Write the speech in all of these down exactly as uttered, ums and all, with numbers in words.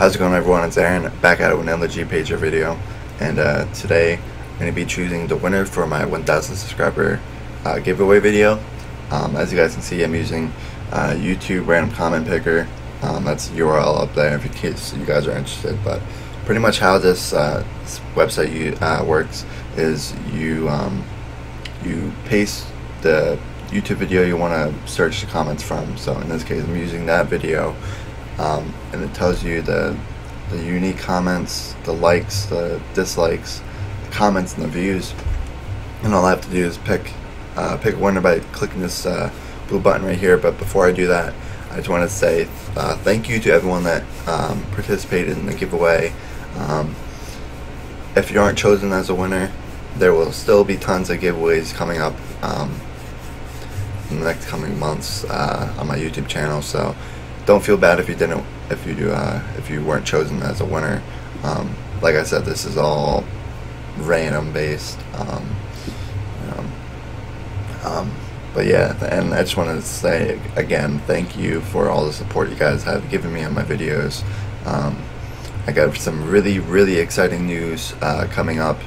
How's it going, everyone? It's Aaron, back at it with another Jeep Patriot video, and uh, today I'm going to be choosing the winner for my one thousand subscriber uh, giveaway video. Um, as you guys can see, I'm using uh, YouTube Random Comment Picker. Um, that's the U R L up there in case you guys are interested. But pretty much how this, uh, this website you, uh, works is you um, you paste the YouTube video you want to search the comments from. So in this case, I'm using that video, um, and it tells you the the unique comments, the likes, the dislikes, the comments, and the views. And all I have to do is pick uh, pick a winner by clicking this uh, blue button right here. But before I do that, I just want to say uh, thank you to everyone that um, participated in the giveaway. Um, if you aren't chosen as a winner, there will still be tons of giveaways coming up um, in the next coming months uh, on my YouTube channel. So don't feel bad if you didn't, if you uh, if you weren't chosen as a winner. Um, like I said, this is all random based. Um, um, um, But yeah, and I just wanted to say again, thank you for all the support you guys have given me on my videos. Um, I got some really, really exciting news uh, coming up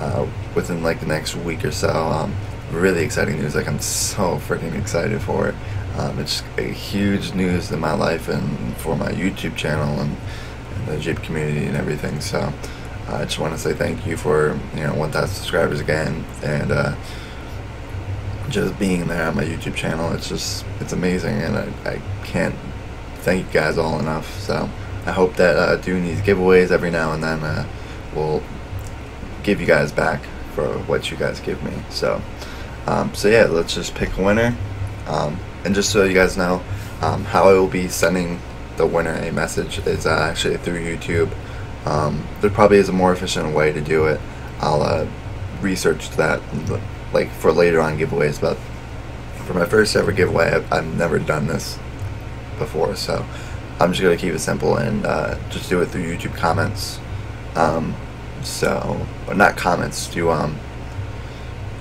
uh, within like the next week or so. Um, really exciting news, like I'm so freaking excited for it. Um, it's a huge news in my life and for my YouTube channel and, and the Jeep community and everything. So uh, I just want to say thank you for, you know, one thousand subscribers again, and uh, just being there on my YouTube channel. It's just, it's amazing, and I, I can't thank you guys all enough. So I hope that uh, doing these giveaways every now and then uh, will give you guys back for what you guys give me. So um, so yeah, let's just pick a winner, um, and just so you guys know, um, how I will be sending the winner a message is uh, actually through YouTube. Um, there probably is a more efficient way to do it. I'll uh, research that and like for later on giveaways, but for my first ever giveaway, I've, I've never done this before, so I'm just gonna keep it simple and uh, just do it through YouTube comments. Um, so, or not comments. Do um.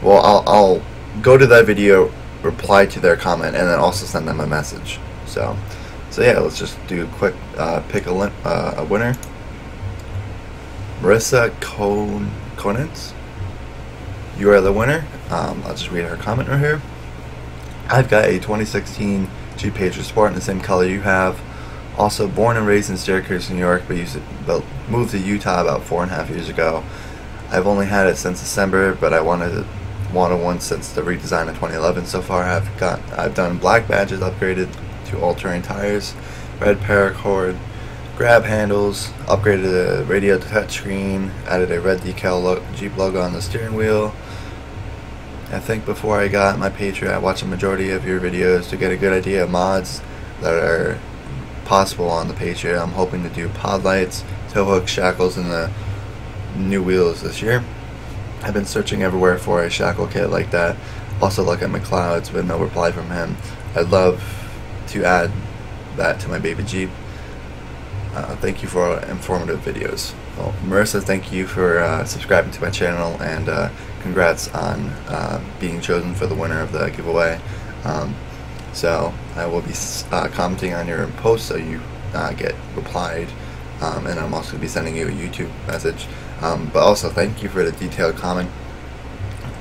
Well, I'll I'll go to that video, reply to their comment, and then also send them a message. So, so yeah, let's just do a quick uh, pick a uh, a winner. Marissa Cone Conant. You are the winner. Um, I'll just read her comment right here. I've got a twenty sixteen Jeep Patriot Sport in the same color you have. Also born and raised in Syracuse, New York, but, used to, but moved to Utah about four and a half years ago. I've only had it since December, but I wanted wanted one since the redesign of twenty eleven. So far, I've got I've done black badges, upgraded to all-terrain tires, red paracord, grab handles, upgraded the radio to touchscreen, added a red decal lo Jeep logo on the steering wheel. I think before I got my Patriot, I watched a majority of your videos to get a good idea of mods that are possible on the Patriot. I'm hoping to do pod lights, tow hooks, shackles, and the new wheels this year. I've been searching everywhere for a shackle kit like that. Also look at McLeod's, but no reply from him. I'd love to add that to my baby Jeep. Uh, thank you for informative videos. Well, Marissa, thank you for uh, subscribing to my channel, and uh, congrats on uh, being chosen for the winner of the giveaway. Um, so I will be uh, commenting on your post so you uh, get replied, um, and I'm also going to be sending you a YouTube message. Um, but also thank you for the detailed comment.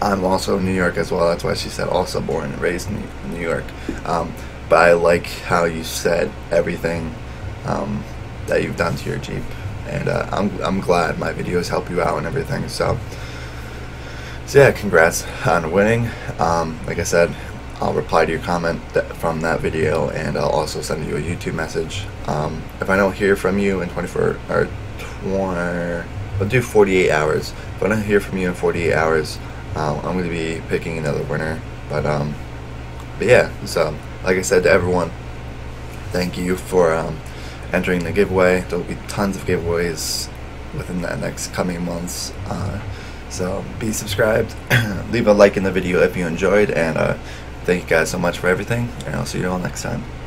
I'm also in New York as well. That's why she said also born and raised in New York. Um, but I like how you said everything Um, that you've done to your Jeep, and uh, I'm, I'm glad my videos help you out and everything. So, so yeah, congrats on winning. Um, like I said, I'll reply to your comment that, from that video, and I'll also send you a YouTube message. Um, if I don't hear from you in twenty-four or twenty, I'll do forty-eight hours. If I don't hear from you in forty-eight hours, um, I'm going to be picking another winner. But um, but yeah, so like I said to everyone, thank you for Um, entering the giveaway. There will be tons of giveaways within the next coming months, uh, so be subscribed, leave a like in the video if you enjoyed, and uh, thank you guys so much for everything, and I'll see you all next time.